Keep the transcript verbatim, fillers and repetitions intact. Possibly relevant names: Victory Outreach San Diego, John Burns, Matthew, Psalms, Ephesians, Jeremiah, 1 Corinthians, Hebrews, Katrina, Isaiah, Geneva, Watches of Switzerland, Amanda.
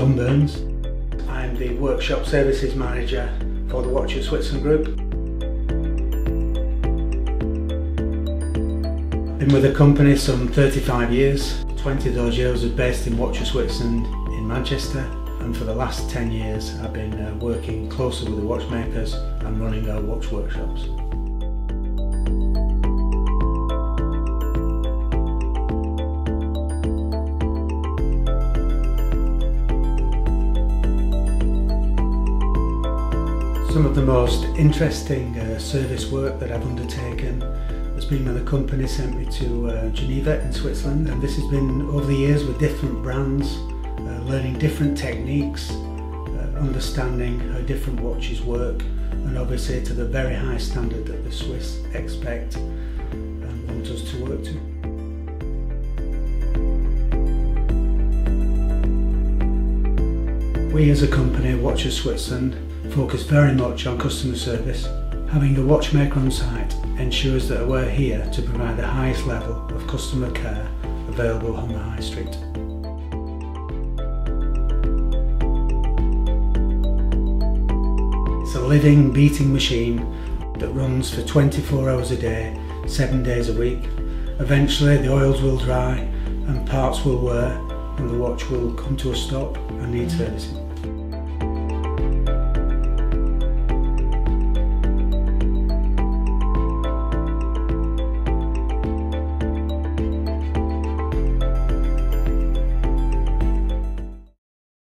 John Burns. I'm the Workshop Services Manager for the Watches of Switzerland Group. Been with the company some thirty-five years. twenty of those years was based in Watches of Switzerland in Manchester, and for the last ten years I've been uh, working closely with the watchmakers and running our watch workshops. Some of the most interesting uh, service work that I've undertaken has been when the company sent me to uh, Geneva in Switzerland, and this has been over the years with different brands, uh, learning different techniques, uh, understanding how different watches work, and obviously to the very high standard that the Swiss expect and want us to work to. We as a company, Watches of Switzerland, focus very much on customer service. Having a watchmaker on site ensures that we're here to provide the highest level of customer care available on the high street. It's a living, beating machine that runs for twenty-four hours a day, seven days a week. Eventually the oils will dry and parts will wear and the watch will come to a stop and need servicing.